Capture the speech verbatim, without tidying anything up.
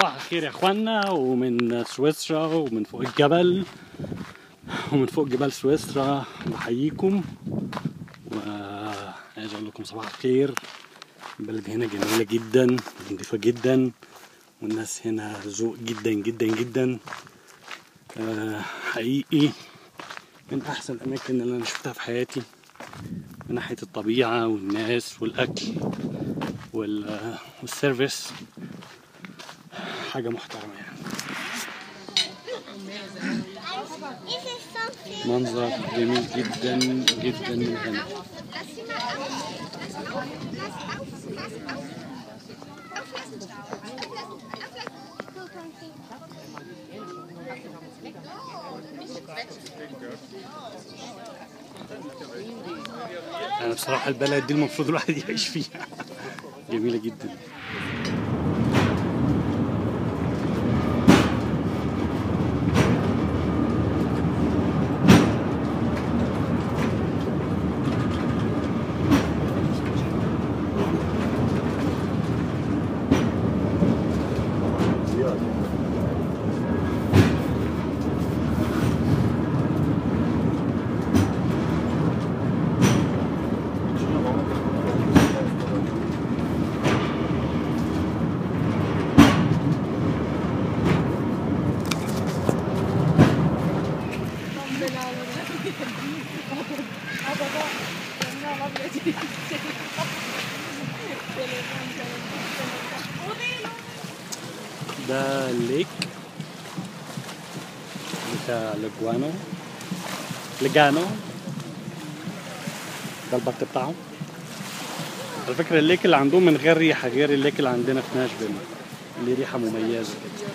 صباح الخير يا اخوانا، ومن سويسرا ومن فوق الجبل ومن فوق جبال سويسرا بحييكم وعايز اقول لكم صباح الخير. البلد هنا جميله جدا ونضيفه جدا والناس هنا ذوق جدا جدا جدا حقيقي، من احسن الاماكن اللي انا شفتها في حياتي من ناحيه الطبيعه والناس والاكل والسيرفيس، حاجه محترمه يعني. منظر جميل جدا جدا من هنا. انا بصراحه البلد دي المفروض الواحد يعيش فيها، جميله جدا. ده الليك بتاع لوجانو لوجانو، ده البط بتاعهم. على فكرة الليك اللي عندهم من غير ريحة غير الليك اللي عندنا في ناشفيل، اللي ريحة مميزة كده.